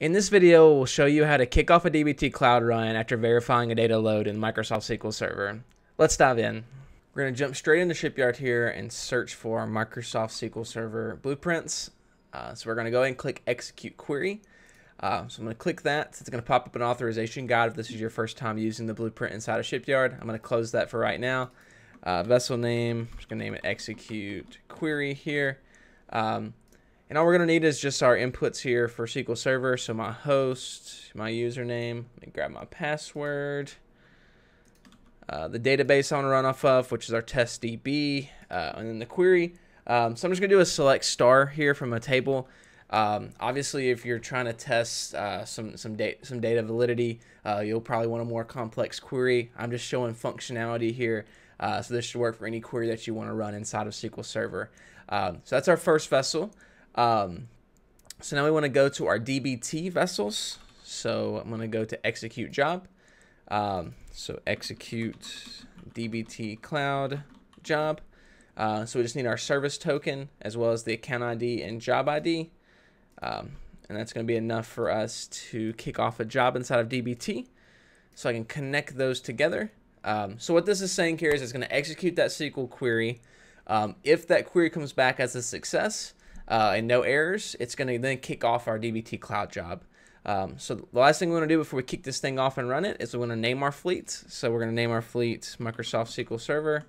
In this video, we'll show you how to kick off a dbt Cloud run after verifying a data load in Microsoft SQL Server. Let's dive in. We're going to jump straight into Shipyard here and search for Microsoft SQL Server blueprints. So we're going to go ahead and click Execute Query. So I'm going to click that. It's going to pop up an authorization guide if this is your first time using the blueprint inside of Shipyard. I'm going to close that for right now. Vessel name, I'm just going to name it Execute Query here. And all we're going to need is just our inputs here for SQL Server. So my host, my username, let me grab my password, the database I want to run off of, which is our test DB, and then the query. So I'm just going to do a select star here from a table. Obviously, if you're trying to test some data validity, you'll probably want a more complex query. I'm just showing functionality here, so this should work for any query that you want to run inside of SQL Server. So that's our first vessel. So now we want to go to our dbt vessels. So I'm going to go to execute job. So execute dbt Cloud job. So we just need our service token as well as the account ID and job ID. And that's going to be enough for us to kick off a job inside of dbt. So I can connect those together. So what this is saying here is it's going to execute that SQL query. If that query comes back as a success and no errors, it's going to then kick off our dbt Cloud job. So the last thing we want to do before we kick this thing off and run it is we want to name our fleet. So we're going to name our fleet Microsoft SQL Server.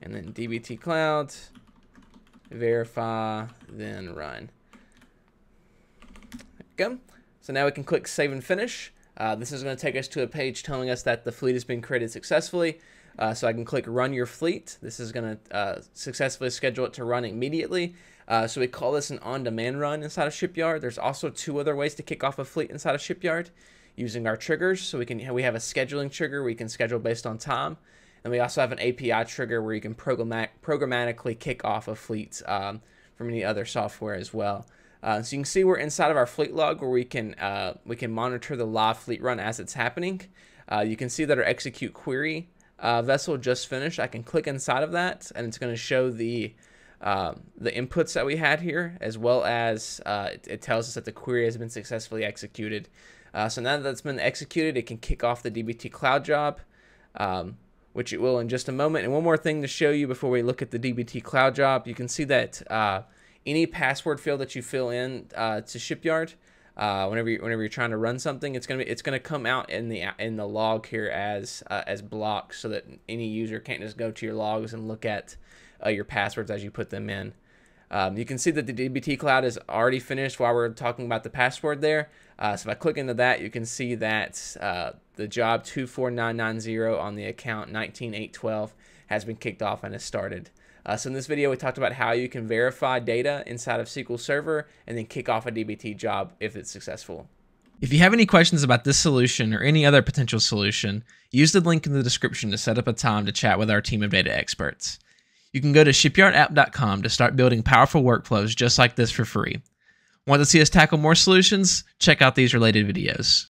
And then dbt Cloud. Verify, then run. There we go. So now we can click Save and Finish. This is going to take us to a page telling us that the fleet has been created successfully. So I can click Run Your Fleet. This is going to successfully schedule it to run immediately. So we call this an on-demand run inside of Shipyard. There's also two other ways to kick off a fleet inside of Shipyard using our triggers. So we have a scheduling trigger. We can schedule based on time. And we also have an API trigger where you can programmatically kick off a fleet from any other software as well. So you can see we're inside of our fleet log where we can monitor the live fleet run as it's happening. You can see that our execute query vessel just finished. I can click inside of that and it's going to show the inputs that we had here, as well as it tells us that the query has been successfully executed. So now that it's been executed, it can kick off the dbt Cloud job. Which it will in just a moment. And one more thing to show you before we look at the dbt Cloud job, you can see that any password field that you fill in to Shipyard, whenever you're trying to run something, it's gonna come out in the log here as blocks, so that any user can't just go to your logs and look at your passwords as you put them in. You can see that the dbt Cloud is already finished while we're talking about the password there. So if I click into that, you can see that the job 24990 on the account 19812 has been kicked off and has started. So in this video, we talked about how you can verify data inside of SQL Server and then kick off a dbt job if it's successful. If you have any questions about this solution or any other potential solution, use the link in the description to set up a time to chat with our team of data experts. You can go to shipyardapp.com to start building powerful workflows just like this for free. Want to see us tackle more solutions? Check out these related videos.